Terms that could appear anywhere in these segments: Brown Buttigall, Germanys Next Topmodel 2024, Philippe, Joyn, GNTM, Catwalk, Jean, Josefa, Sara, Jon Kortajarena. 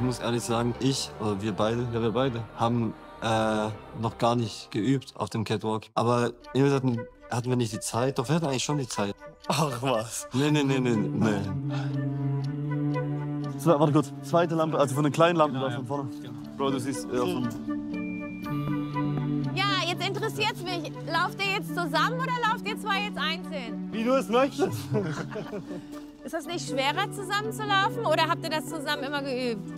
ich muss ehrlich sagen, wir beide, haben noch gar nicht geübt auf dem Catwalk. Aber irgendwie hatten wir nicht die Zeit. Doch, wir hatten eigentlich schon die Zeit. Ach was. Nee. So, warte kurz. Zweite Lampe, also von den kleinen Lampen da von vorne. Genau. Bro, du siehst Ja, jetzt interessiert's mich. Lauft ihr jetzt zusammen oder lauft ihr zwei jetzt einzeln? Wie du es möchtest. Ist das nicht schwerer, zusammen zu laufen, oder habt ihr das zusammen immer geübt?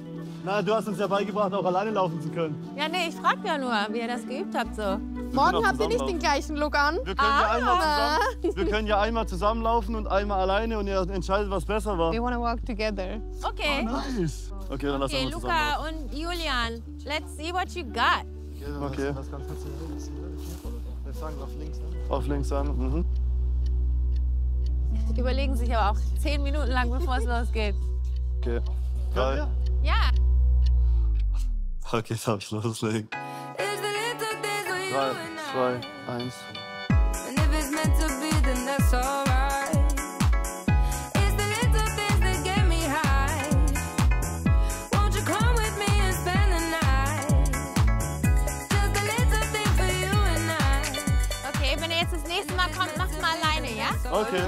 Na, du hast uns ja beigebracht, auch alleine laufen zu können. Ja, nee, ich frag ja nur, wie ihr das geübt habt so. Morgen habt ihr nicht den gleichen Look an. Wir können ja einmal zusammenlaufen und einmal alleine und ihr entscheidet, was besser war. We wanna walk together. Okay. Oh, nice. Okay, dann lass uns mal zusammenlaufen. Okay, Luca und Julian, let's see what you got. Okay. Wir fangen auf links an. Auf links an, mhm. Die überlegen sich aber auch 10 Minuten lang, bevor es losgeht. Okay. Geil. Ja. Okay, darf ich loslegen? 3, 2, 1. Okay, wenn ihr jetzt das nächste Mal kommt, macht's mal alleine, ja? Okay.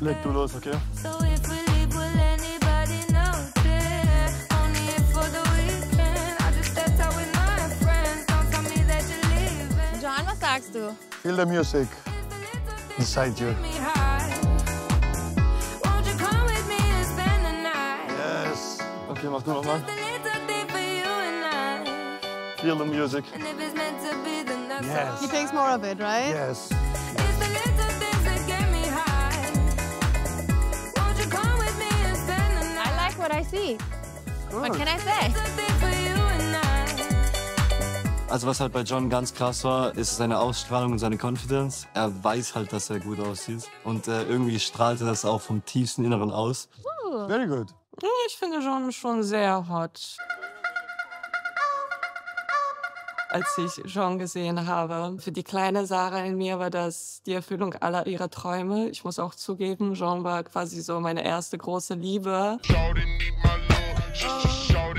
Leg du los, okay? John, was sagst du? Feel the music inside you. Yes. Okay, mach du nochmal. Feel the music. Yes. He thinks more of it, right? Yes. What can I say? Also was halt bei John ganz krass war, ist seine Ausstrahlung und seine Confidence. Er weiß halt, dass er gut aussieht. Und irgendwie strahlte das auch vom tiefsten Inneren aus. Very good. Ich finde John schon sehr hot. Als ich Jean gesehen habe. Für die kleine Sara in mir war das die Erfüllung aller ihrer Träume. Ich muss auch zugeben, Jean war quasi so meine erste große Liebe.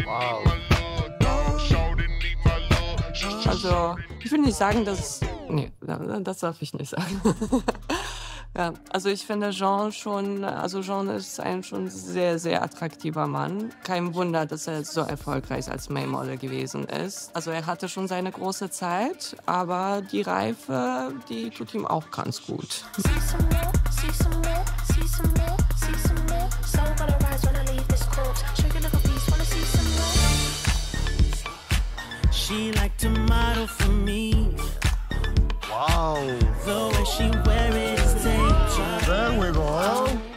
Wow. Also, ich will nicht sagen, dass... Nee, das darf ich nicht sagen. Ja, also ich finde Jean schon, also Jean ist ein schon sehr, sehr attraktiver Mann. Kein Wunder, dass er so erfolgreich als Maymodel gewesen ist. Also er hatte schon seine große Zeit, aber die Reife, die tut ihm auch ganz gut. Wow.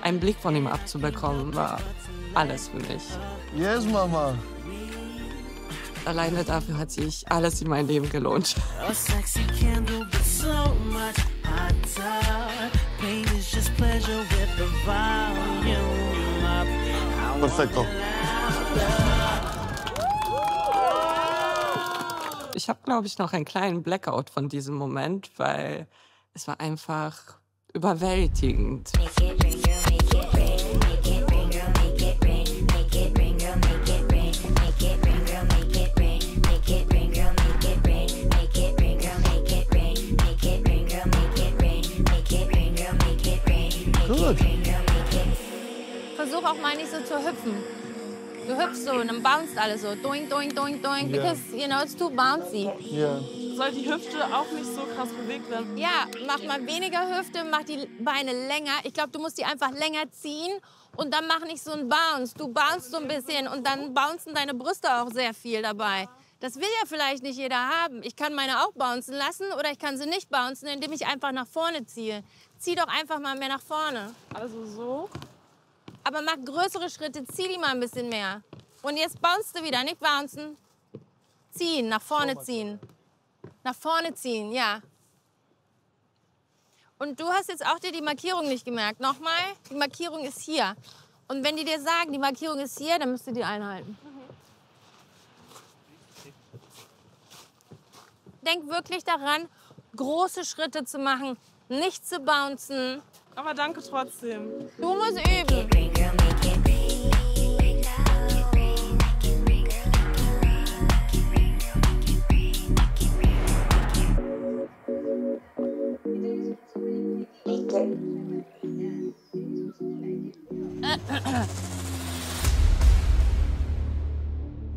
Einen Blick von ihm abzubekommen, war alles für mich. Yes, Mama. Alleine dafür hat sich alles in mein Leben gelohnt. Perfekto. Ich habe, glaube ich, noch einen kleinen Blackout von diesem Moment, weil es war einfach überwältigend. Gut. Versuch auch mal nicht so zu hüpfen. Du hüpfst so und dann bounced alles so. Doing, doing, doing, doing. Yeah. Because, you know, it's too bouncy. Yeah. Soll die Hüfte auch nicht so krass bewegt werden? Ja, mach mal weniger Hüfte, mach die Beine länger. Ich glaube, du musst die einfach länger ziehen und dann mach nicht so einen Bounce. Du bounst so ein bisschen und dann bouncen deine Brüste auch sehr viel dabei. Das will ja vielleicht nicht jeder haben. Ich kann meine auch bouncen lassen oder ich kann sie nicht bouncen, indem ich einfach nach vorne ziehe. Zieh doch einfach mal mehr nach vorne. Also so? Aber mach größere Schritte, zieh die mal ein bisschen mehr. Und jetzt bounce du wieder, nicht bouncen. Ziehen, nach vorne ziehen. Nach vorne ziehen, ja. Und du hast jetzt auch dir die Markierung nicht gemerkt. Nochmal, die Markierung ist hier. Und wenn die dir sagen, die Markierung ist hier, dann müsst ihr die einhalten. Denk wirklich daran, große Schritte zu machen, nicht zu bouncen. Aber danke trotzdem. Du musst üben.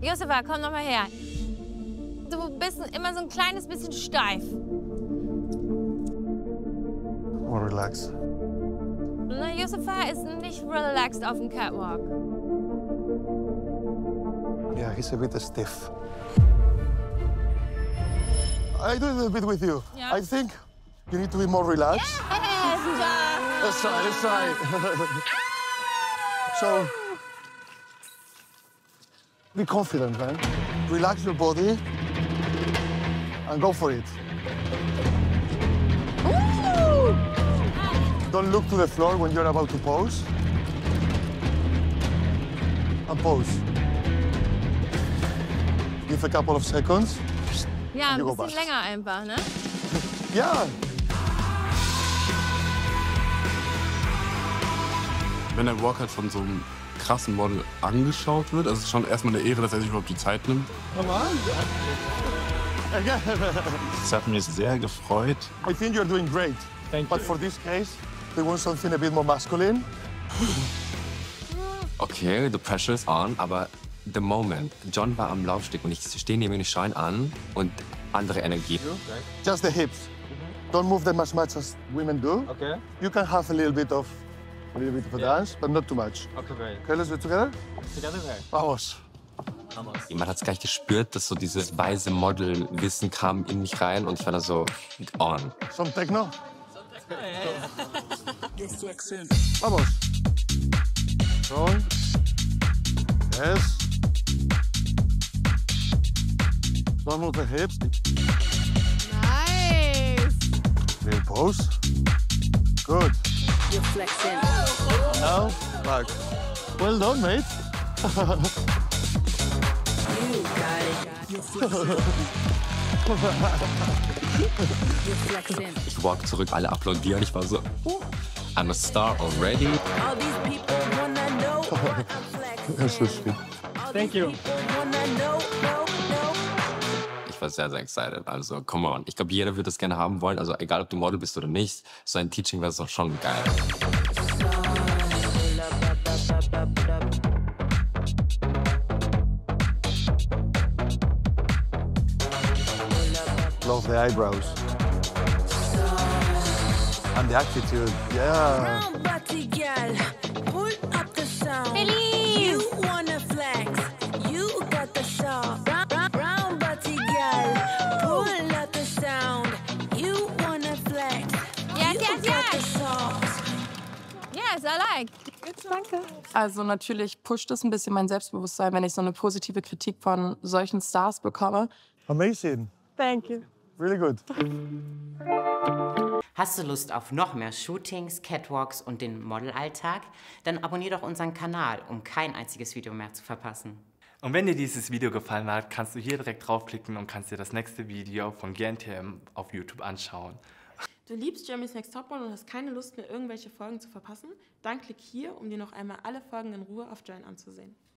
Josefa, komm noch mal her. Du bist immer so ein kleines bisschen steif. Oh, relax. Na, Josefa ist nicht relaxed auf dem Catwalk. Yeah, he's a bit stiff. I do it a bit with you. Yeah. I think you need to be more relaxed. Yes, John. Let's try, let's try. So, be confident, man. Relax your body and go for it. Ooh! Don't look to the floor when you're about to pose. And pose. Give a couple of seconds. Ja, ein bisschen länger einfach, ne? Ja. Wenn der Walk halt von so einem krassen Model angeschaut wird, also es ist schon erstmal eine Ehre, dass er sich überhaupt die Zeit nimmt. Das hat mich sehr gefreut. I think you're doing great. Thank you. But for this case, they want something a bit more masculine. Okay, the pressure is on, aber the moment. John war am Laufsteg und ich stehe neben den Schein an und andere Energie. Just the hips. Don't move them as much as women do. Okay. You can have a little bit of a dance, but not too much. Okay, great. Okay, let's do it together? Together, okay. Vamos. Vamos. Man hat es gleich gespürt, dass so dieses weise Model-Wissen kam in mich rein und ich war da so on. Some Techno? Some Techno, ja. Vamos. Schon. Yes. One with the hips. Nice. Little pose. Good. You're flexing. Now, back. Well done, mate. You got it. You're flexing. You're flexing. Ich walk zurück, alle applaudieren. Ich war so, I'm a star already. All these people wanna know why I'm flexing. That's so sweet. Thank you. Ich war sehr, sehr excited. Also, come on. Ich glaube, jeder wird das gerne haben wollen. Also, egal, ob du Model bist oder nicht, so ein Teaching war es doch schon geil. Love the eyebrows. And the attitude. Yeah. Brown Buttigall, pull up the sound. Philippe. You wanna flex. You got the sound. Brown Buttigall, pull up the sound. You wanna flex. Yes, you yes, got yes. The sound. Yes, I like. Danke. Also natürlich pusht es ein bisschen mein Selbstbewusstsein, wenn ich so eine positive Kritik von solchen Stars bekomme. Amazing. Thank you. Really good. Hast du Lust auf noch mehr Shootings, Catwalks und den Modelalltag? Dann abonnier doch unseren Kanal, um kein einziges Video mehr zu verpassen. Und wenn dir dieses Video gefallen hat, kannst du hier direkt draufklicken und kannst dir das nächste Video von GNTM auf YouTube anschauen. Du liebst Jeremy's Next Topmodel und hast keine Lust mehr, irgendwelche Folgen zu verpassen? Dann klick hier, um dir noch einmal alle Folgen in Ruhe auf Joyn anzusehen.